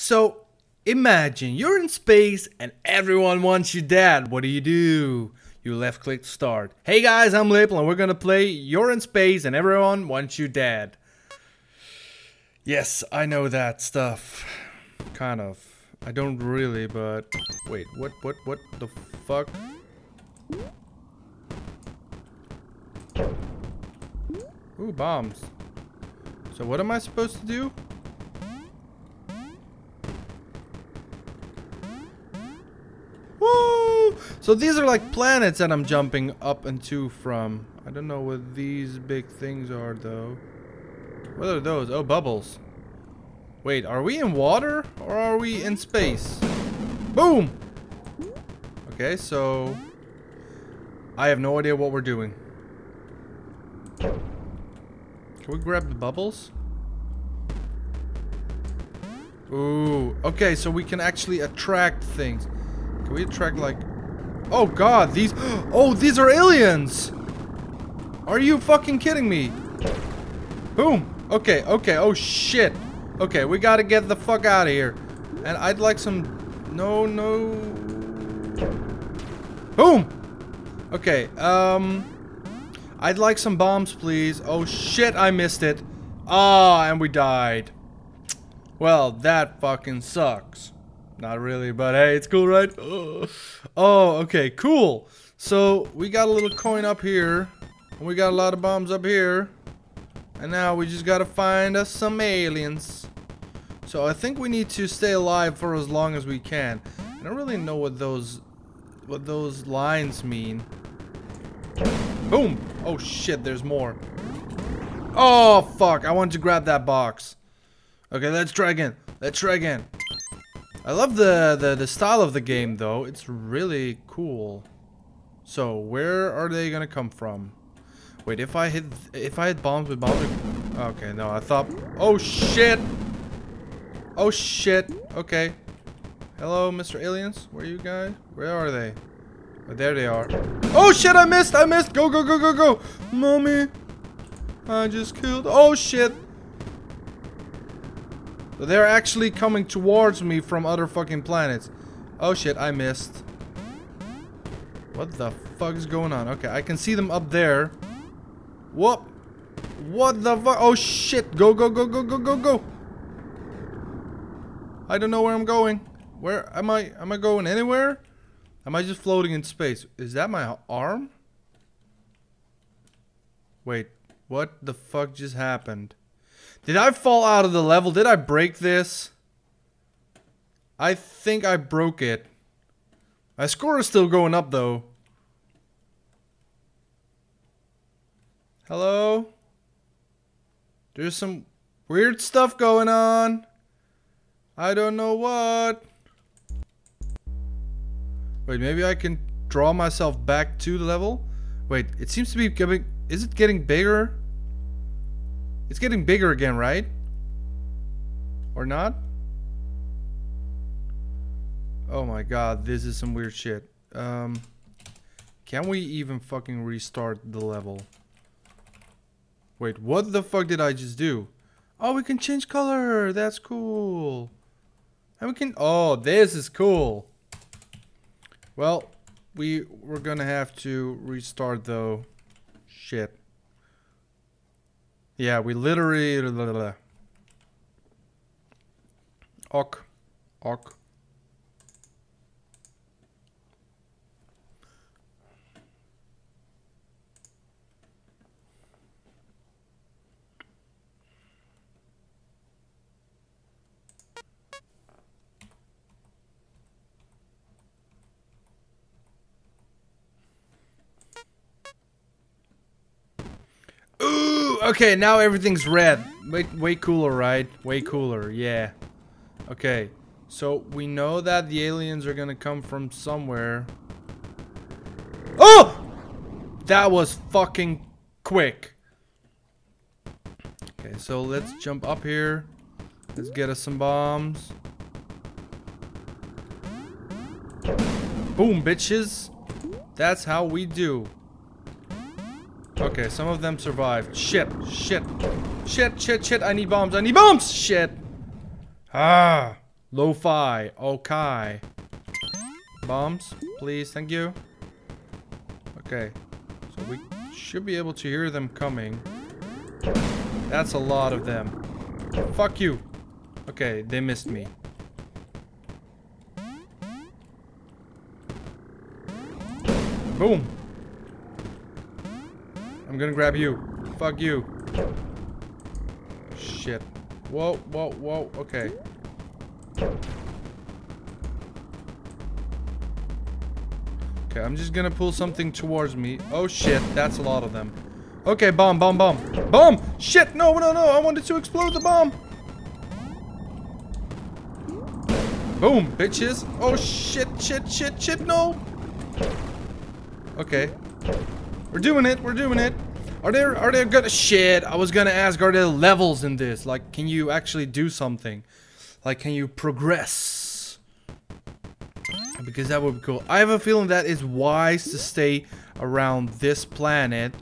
So imagine you're in space and everyone wants you dead. What do? You left click to start. Hey guys, I'm lepel and we're gonna play You're in Space and Everyone Wants You Dead. Yes, I know that stuff. Kind of. I don't really, but wait, what the fuck? Ooh, bombs. So what am I supposed to do? Woo! So these are like planets that I'm jumping up and to from. I don't know what these big things are though. What are those? Oh, bubbles. Wait, are we in water or are we in space? Boom! Okay, so I have no idea what we're doing. Can we grab the bubbles? Ooh, okay, so we can actually attract things. Can we attract like... Oh god, these... Oh, these are aliens! Are you fucking kidding me? Boom! Okay, okay, oh shit! Okay, we gotta get the fuck out of here. And I'd like some... No... Boom! Okay, I'd like some bombs, please. Oh shit, I missed it. Ah, and we died. Well, that fucking sucks. Not really, but hey, it's cool, right? Ugh. Oh, okay, cool. So, we got a little coin up here. And we got a lot of bombs up here. And now we just gotta find us some aliens. So, I think we need to stay alive for as long as we can. I don't really know what those lines mean. Boom! Oh shit, there's more. Oh fuck, I wanted to grab that box. Okay, let's try again. Let's try again. I love the style of the game though. It's really cool. So, where are they gonna come from? Wait, if I hit bombs with bombs... Okay, no, I thought... Oh shit! Oh shit, okay. Hello, Mr. Aliens. Where are you guys? Where are they? Oh, there they are. Oh shit, I missed. Go, go, go, go, go. Mommy. I just killed. Oh shit. They're actually coming towards me from other fucking planets. Oh shit, I missed. What the fuck is going on? Okay, I can see them up there. Whoop. What the fuck? Oh shit. Go, go, go, go, go, go, go. I don't know where I'm going. Where am I? Am I going anywhere? Am I just floating in space? Is that my arm? Wait, what the fuck just happened? Did I fall out of the level? Did I break this? I think I broke it. My score is still going up though. Hello? There's some weird stuff going on. I don't know what. Wait, maybe I can draw myself back to the level? Wait, it seems to be coming... Is it getting bigger? It's getting bigger again, right? Or not? Oh my god, this is some weird shit. Can we even fucking restart the level? Wait, what the fuck did I just do? Oh, we can change color! That's cool! And we can... Oh, this is cool! Well, we're gonna have to restart though. Shit. Yeah, we literally... Ok. Ok. Okay, now everything's red. Way cooler, right? Way cooler, yeah. Okay, so we know that the aliens are gonna come from somewhere. Oh! That was fucking quick. Okay, so let's jump up here. Let's get us some bombs. Boom, bitches. That's how we do. Okay, some of them survived. Shit. I need bombs. Shit. Ah. Lo-fi. Okay. Bombs, please. Thank you. Okay. So we should be able to hear them coming. That's a lot of them. Fuck you. Okay, they missed me. Boom. I'm gonna grab you. Fuck you. Shit. Whoa, whoa, whoa. Okay. Okay, I'm just gonna pull something towards me. Oh shit, that's a lot of them. Okay, bomb, bomb, bomb. Bomb! Shit, no, no, no. I wanted to explode the bomb. Boom, bitches. Oh shit, shit, shit, shit, no. Okay. We're doing it, we're doing it. Are there gonna shit, I was gonna ask, are there levels in this? Like, can you actually do something? Like, can you progress? Because that would be cool. I have a feeling that it's wise to stay around this planet.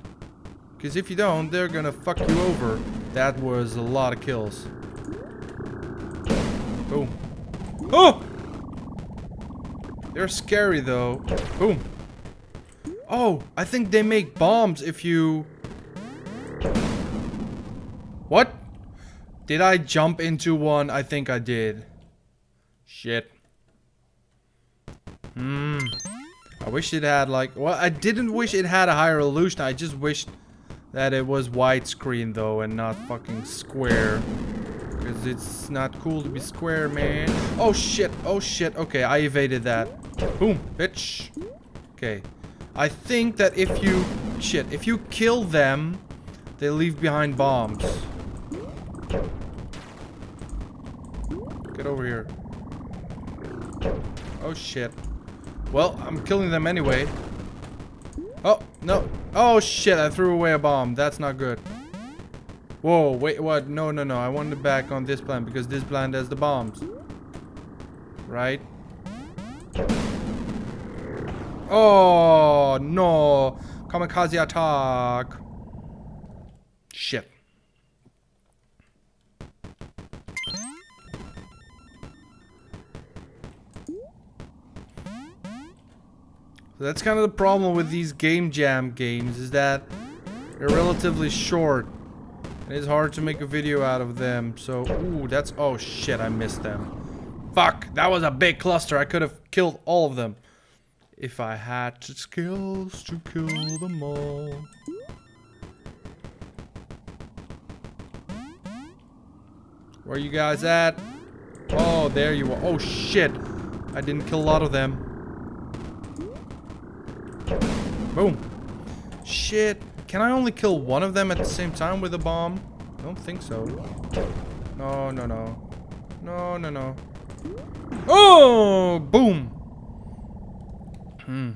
Because if you don't, they're gonna fuck you over. That was a lot of kills. Boom. Oh! They're scary though. Boom. Oh, I think they make bombs if you... What? Did I jump into one? I think I did. Shit. Hmm. I wish it had like... Well, I didn't wish it had a higher illusion. I just wished that it was widescreen though and not fucking square. Because it's not cool to be square, man. Oh shit. Oh shit. Okay, I evaded that. Boom, bitch. Okay. I think that if you... Shit, if you kill them, they leave behind bombs. Get over here. Oh, shit. Well, I'm killing them anyway. Oh, no. Oh, shit, I threw away a bomb. That's not good. Whoa, wait, what? No, no, no. I wanted to back on this plant because this plant has the bombs. Right? Oh no, kamikaze attack. Shit. So that's kind of the problem with these game jam games, is that they're relatively short. And it's hard to make a video out of them, so... Ooh, that's... Oh shit, I missed them. Fuck, that was a big cluster. I could have killed all of them. If I had the skills to kill them all. Where are you guys at? Oh, there you are. Oh, shit. I didn't kill a lot of them. Boom. Shit. Can I only kill one of them at the same time with a bomb? I don't think so. No, no, no. No, no, no. Oh, boom. Hmm.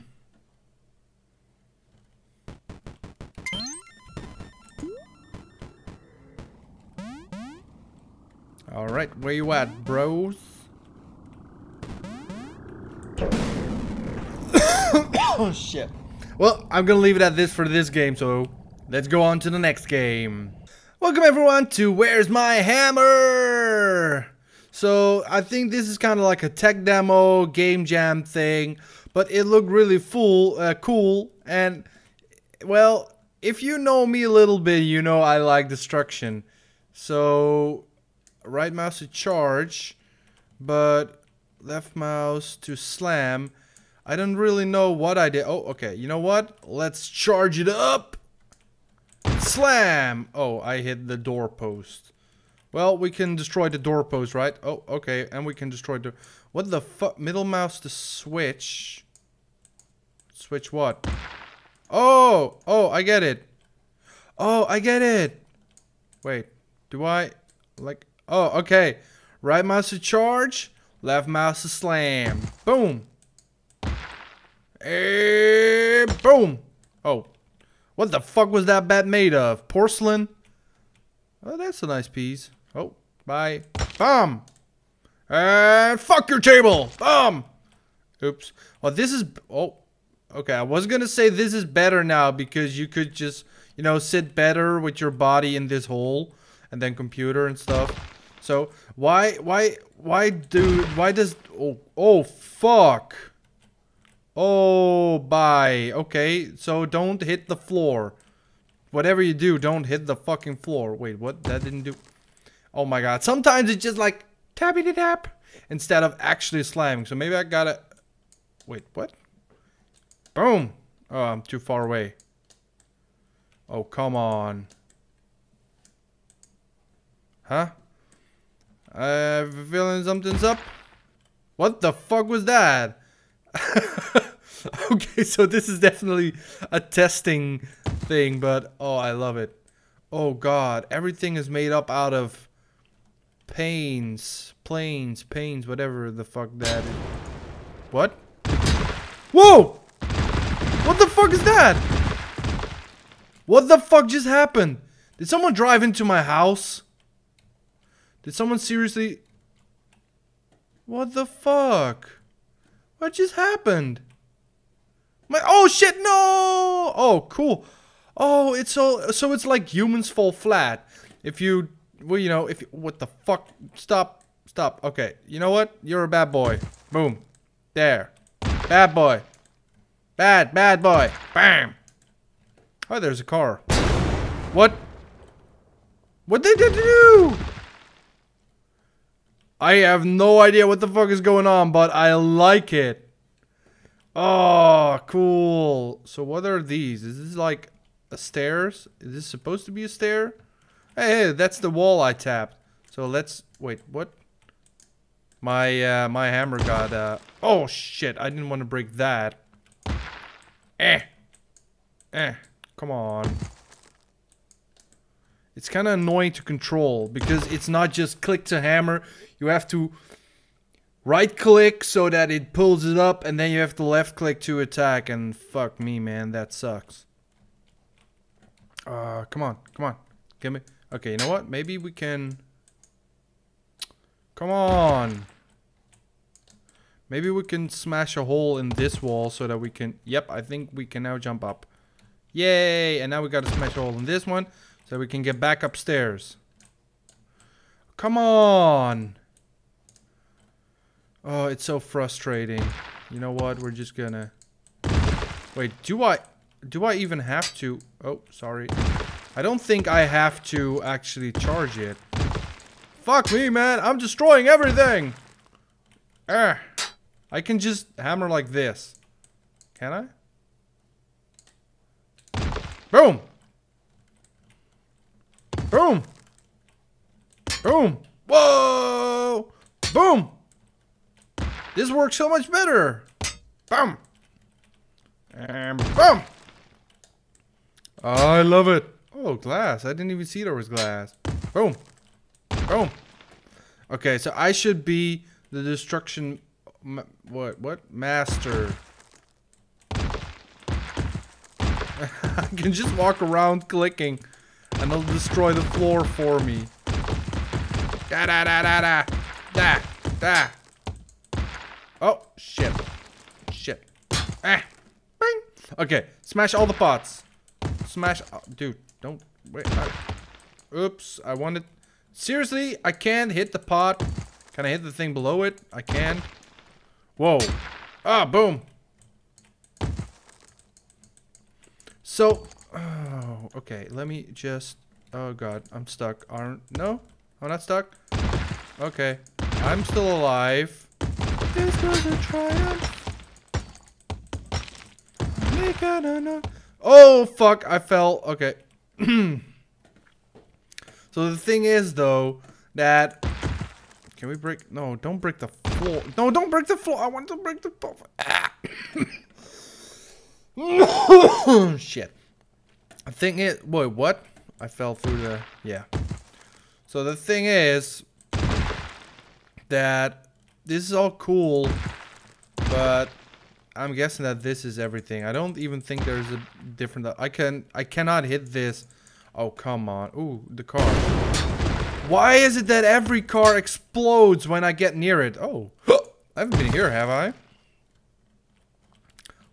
Alright, where you at, bros? Oh, shit. Well, I'm gonna leave it at this for this game, so let's go on to the next game. Welcome, everyone, to Where's My Hammer? So, I think this is kind of like a tech demo, game jam thing. But it looked really cool, and, well, if you know me a little bit, you know I like destruction. So, right mouse to charge, but left mouse to slam. I don't really know what I did. Oh, okay, you know what? Let's charge it up! Slam! Oh, I hit the doorpost. Well, we can destroy the doorpost, right? Oh, okay, and we can destroy the... What the fuck? Middle mouse to switch. Switch what? Oh! Oh, I get it. Oh, I get it! Wait, do I... Like... Oh, okay. Right mouse to charge. Left mouse to slam. Boom! And boom! Oh. What the fuck was that bat made of? Porcelain? Oh, that's a nice piece. Oh, bye. Bomb! And fuck your table! Bomb! Oops. Well, this is... Oh. Okay, I was gonna say this is better now because you could just, you know, sit better with your body in this hole. And then computer and stuff. So, why... Why does oh fuck. Oh bye. Okay, so don't hit the floor. Whatever you do, don't hit the fucking floor. Wait, what? That didn't do. Oh my god. Sometimes it's just like tappity tap instead of actually slamming. So maybe I gotta wait, what? Boom! Oh, I'm too far away. Oh, come on. Huh? I have a feeling something's up. What the fuck was that? Okay, so this is definitely a testing thing, but oh, I love it. Oh god, everything is made up out of planes, whatever the fuck that is. What? Whoa! What the fuck is that? What the fuck just happened? Did someone drive into my house? Did someone seriously? What the fuck? What just happened? My oh shit, no! Oh cool. Oh, it's so it's like humans fall flat. If you well, you know, if you, what the fuck? Stop. Okay. You know what? You're a bad boy. Boom. There. Bad boy. Bad boy. Bam. Oh, there's a car. What? What did they do? I have no idea what the fuck is going on, but I like it. Oh, cool. So what are these? Is this like a stairs? Is this supposed to be a stair? Hey, that's the wall I tapped. So let's wait, what? My hammer got oh shit, I didn't want to break that. Come on. It's kind of annoying to control because it's not just click to hammer. You have to right click so that it pulls it up, and then you have to left click to attack, and fuck me, man, that sucks. Come on. Give me. Okay, you know what? Maybe we can. Come on. Maybe we can smash a hole in this wall so that we can. Yep, I think we can now jump up. Yay! And now we gotta smash a hole in this one. So we can get back upstairs. Come on. Oh, it's so frustrating. You know what? We're just gonna wait. Do I even have to? Oh, sorry. I don't think I have to actually charge it. Fuck me, man. I'm destroying everything. I can just hammer like this. Can I? Boom. Boom! Boom! Whoa! Boom! This works so much better! Boom! And boom! I love it! Oh, glass. I didn't even see there was glass. Boom! Boom! Okay, so I should be the destruction... What? Master. I can just walk around clicking. And they'll destroy the floor for me. Da da da da da da da. Oh shit! Shit! Ah! Bing. Okay, smash all the pots. Smash, oh, dude! Don't wait. Oops! I wanted. Seriously, I can't hit the pot. Can I hit the thing below it? I can. Whoa! Ah! Boom! So. Oh, okay. Let me just. Oh god, I'm stuck. No, I'm not stuck. Okay, I'm still alive. This was a triumph. Oh fuck! I fell. Okay. So the thing is, though, that can we break? No, don't break the floor. No, don't break the floor. I want to break the floor. Ah. Shit. The thing is, boy, what? I fell through the, yeah. So the thing is that this is all cool, but I'm guessing that this is everything. I don't even think there's a different, I cannot hit this. Oh, come on. Ooh, the car. Why is it that every car explodes when I get near it? Oh, I haven't been here, have I?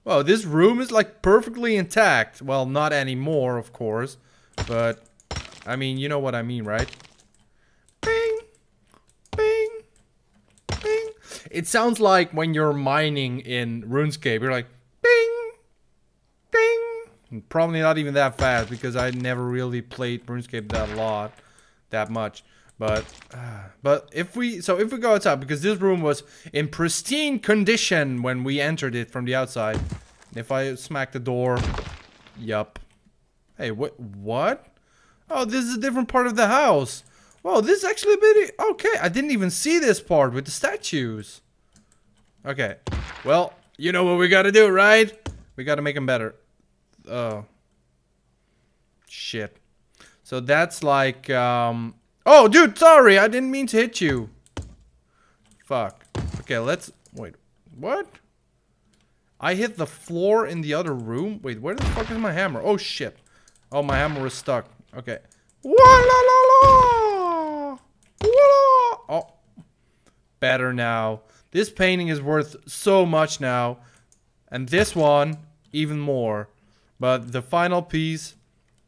Well, this room is like perfectly intact. Well, not anymore, of course. But, I mean, you know what I mean, right? Bing! Bing! It sounds like when you're mining in RuneScape, you're like, ding, ding. Probably not even that fast, because I never really played RuneScape that much. But if we go outside, because this room was in pristine condition when we entered it from the outside. If I smack the door, yup. Hey, what? Oh, this is a different part of the house. Whoa, this is actually a bit... Okay, I didn't even see this part with the statues. Okay, well, you know what we gotta do, right? We gotta make them better. Oh. Shit. So that's like... Oh, dude, sorry, I didn't mean to hit you. Fuck. Okay, let's... Wait, what? I hit the floor in the other room? Wait, where the fuck is my hammer? Oh, shit. Oh, my hammer is stuck. Okay. Oh, better now. This painting is worth so much now. And this one, even more. But the final piece,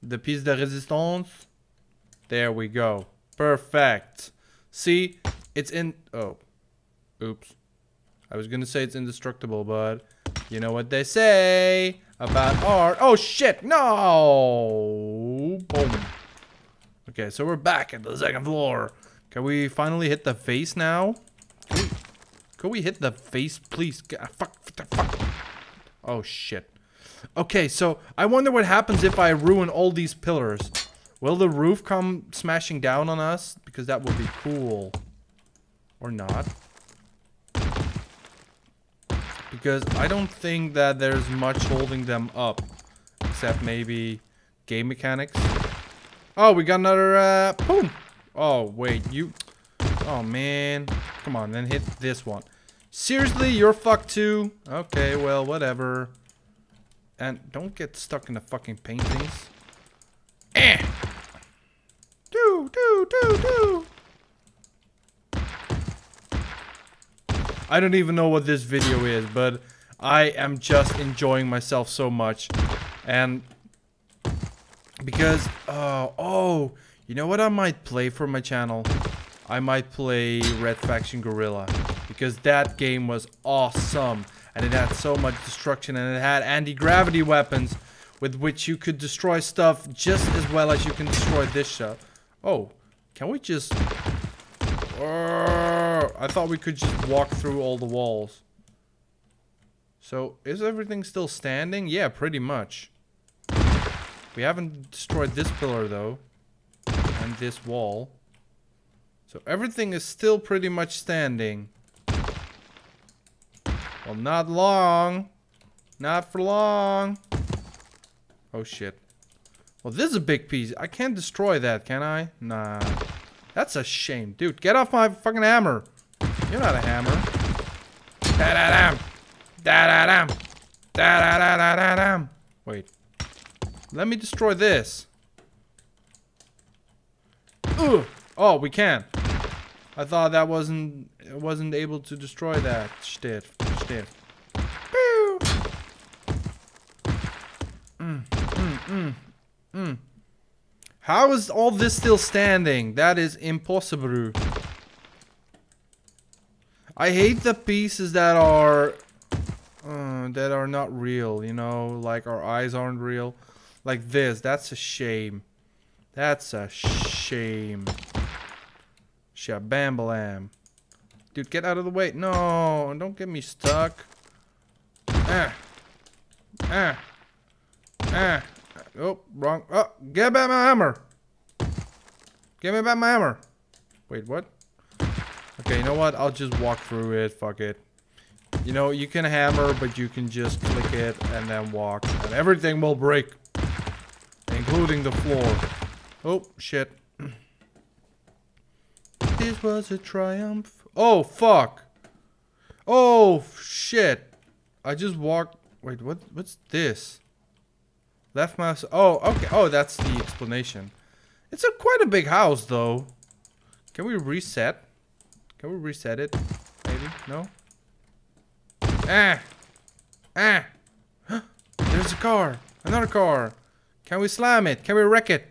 the piece de resistance. There we go. Perfect. See, it's in... Oh. Oops. I was gonna say it's indestructible, but... You know what they say about art. Oh, shit. No. Boom. Okay, so we're back at the second floor. Can we finally hit the face now? Can we hit the face, please? Fuck. Oh, shit. Okay, so I wonder what happens if I ruin all these pillars. Will the roof come smashing down on us? Because that would be cool. Or not. Because I don't think that there's much holding them up. Except maybe game mechanics. Oh, we got another, boom! Oh, wait, you... Oh, man. Come on, then hit this one. Seriously, you're fucked too? Okay, well, whatever. And don't get stuck in the fucking paintings. Eh! Do! I don't even know what this video is, but I am just enjoying myself so much. And because, oh, you know what I might play for my channel? I might play Red Faction Guerrilla, because that game was awesome. And it had so much destruction, and it had anti-gravity weapons with which you could destroy stuff just as well as you can destroy this stuff. Oh, can we just... I thought we could just walk through all the walls. So, is everything still standing? Yeah, pretty much. We haven't destroyed this pillar, though. And this wall. So, everything is still pretty much standing. Well, not long. Not for long. Oh, shit. Well, this is a big piece. I can't destroy that, can I? Nah. That's a shame. Dude, get off my fucking hammer. You're not a hammer. Da-da-dam. Da-da-dam. Da-da-da-da-da-dam. Wait. Let me destroy this. Ugh. Oh, we can. I thought that wasn't able to destroy that. Shit. Shit. Pew. How is all this still standing? That is impossible. I hate the pieces that are not real, you know? Like, our eyes aren't real. Like this. That's a shame. That's a shame. Shabambalam. Dude, get out of the way. No, don't get me stuck. Oh, wrong. Oh, get back my hammer. Give me back my hammer. Wait, what? Okay, you know what? I'll just walk through it. Fuck it. You know, you can hammer, but you can just click it and then walk. And everything will break. Including the floor. Oh, shit. This was a triumph. Oh, fuck. Oh, shit. I just walked. Wait, what? What's this? Left mouse. Oh, okay. Oh, that's the explanation. It's quite a big house, though. Can we reset? Can we reset it? Maybe? No? Ah! Ah! There's a car! Another car! Can we slam it? Can we wreck it?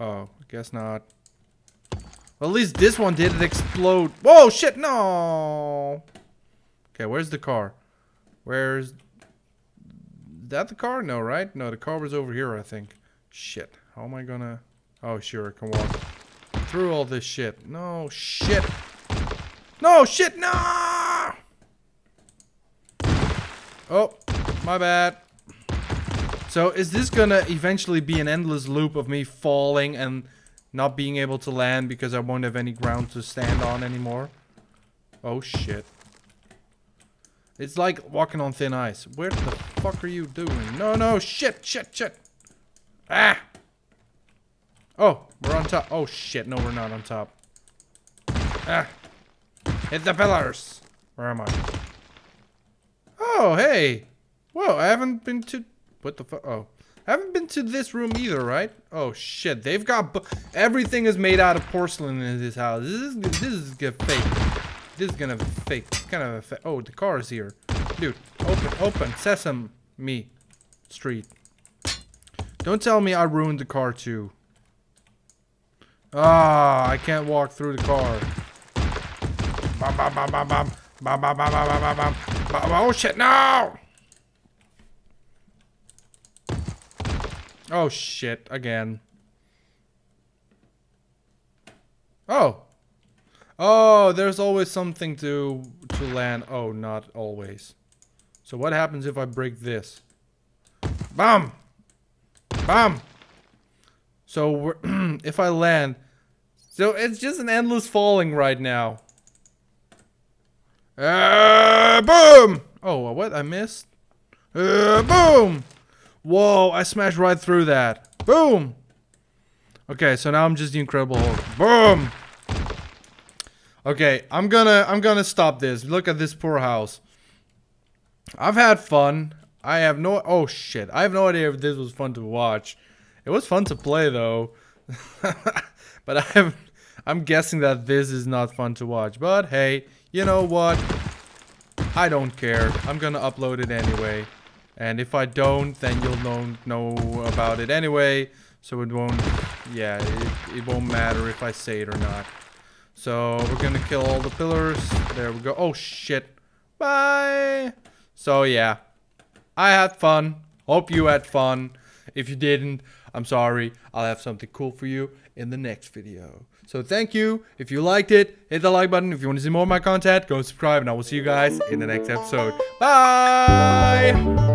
Oh, I guess not. Well, at least this one didn't explode. Whoa, shit, no. Okay, where's the car? Where's that the car? No, right? No, the car was over here, I think. Shit, how am I gonna... Oh, sure, I can walk through all this shit. No, shit. No, shit, no! Oh, my bad. So, is this gonna eventually be an endless loop of me falling and not being able to land because I won't have any ground to stand on anymore? Oh, shit. It's like walking on thin ice. Where the fuck are you doing? No, no, shit, shit, shit. Ah! Oh, we're on top. Oh, shit, no, we're not on top. Ah! Hit the pillars! Where am I? Oh, hey! Whoa, I haven't been to... What the fuck? Oh. I haven't been to this room either, right? Oh, shit. They've got... Everything is made out of porcelain in this house. This is gonna fake. This is gonna fake. It's kind of a fake. Oh, the car is here. Dude, open, open. Sesame Street. Don't tell me I ruined the car, too. Ah, I can't walk through the car. Bam, bam, bam, bam, bam. Bam, bam, bam, bam, bam, bam, bam. Oh, shit, no! Oh, shit, again. Oh. Oh, there's always something to land. Oh, not always. So what happens if I break this? Bam! Bam! So we're if I land... So it's just an endless falling right now. Boom! Oh, what? I missed? Boom! Whoa, I smashed right through that. Boom! Okay, so now I'm just the Incredible Hulk. Boom! Okay, I'm gonna stop this. Look at this poor house. I've had fun. I have no... Oh, shit. I have no idea if this was fun to watch. It was fun to play, though. But I'm guessing that this is not fun to watch. But, hey, you know what? I don't care. I'm gonna upload it anyway. And if I don't, then you'll don't know about it anyway. So it won't, yeah, it won't matter if I say it or not. So we're gonna kill all the pillars. There we go. Oh, shit. Bye. So yeah, I had fun. Hope you had fun. If you didn't, I'm sorry. I'll have something cool for you in the next video. So thank you. If you liked it, hit the like button. If you want to see more of my content, go subscribe. And I will see you guys in the next episode. Bye.